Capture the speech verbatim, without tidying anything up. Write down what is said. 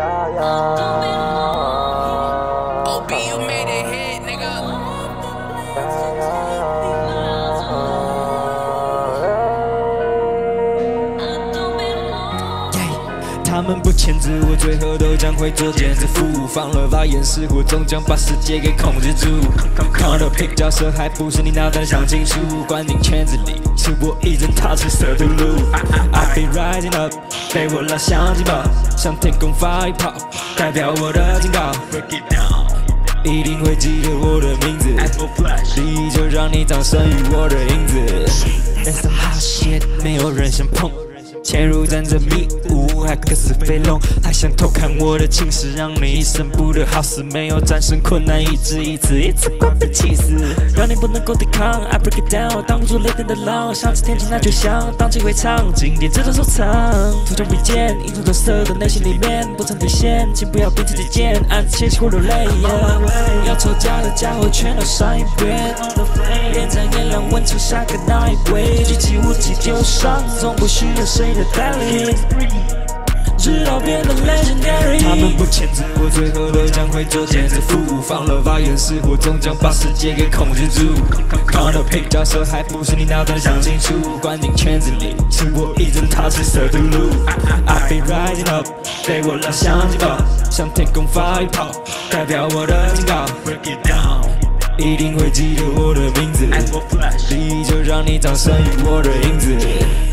yeah, yeah. O B, you made a hit, nigga. Yeah, yeah, yeah. Yeah, 他们不签字，我最后都将会作茧自缚。放了吧，掩饰我终将把世界给控制住。看到皮角色还不是你脑袋想清楚，关进圈子里，是我一人踏上色毒路。I've been rising up。 被我拉向警报，向天空发一炮，代表我的警告。一定会记得我的名字，第一就让你葬身于我的影子。That's the hot shit， 没有人想碰。潜入战争迷雾，还客似飞龙，还想偷看我的情史，让你一生不得好死。没有战胜困难，一次一次，一次关被气死，让你不能够抵抗。I break it down， 挡不住雷电的浪，想起天晴那就想，荡气回肠，经典值得收藏。图穷匕见，英雄角色的内心里面不曾兑现，请不要凭自己见，暗自窃喜或流泪。要吵架的家伙全都上一遍，连战也让温存下个那一位，举起武器丢上，从不需要谁的带领。 直到变得 legendary。他们不签字，我最后都将会作茧自缚。放了吧，掩饰我终将把世界给控制住。看到配角色还不是你脑袋想清楚，关进圈子里，是我一人踏上色毒路。I've been rising up， 被我拉向警报，向天空发一炮，代表我的警告。Break it down， 一定会记得我的名字。第一就让你葬身于我的影子。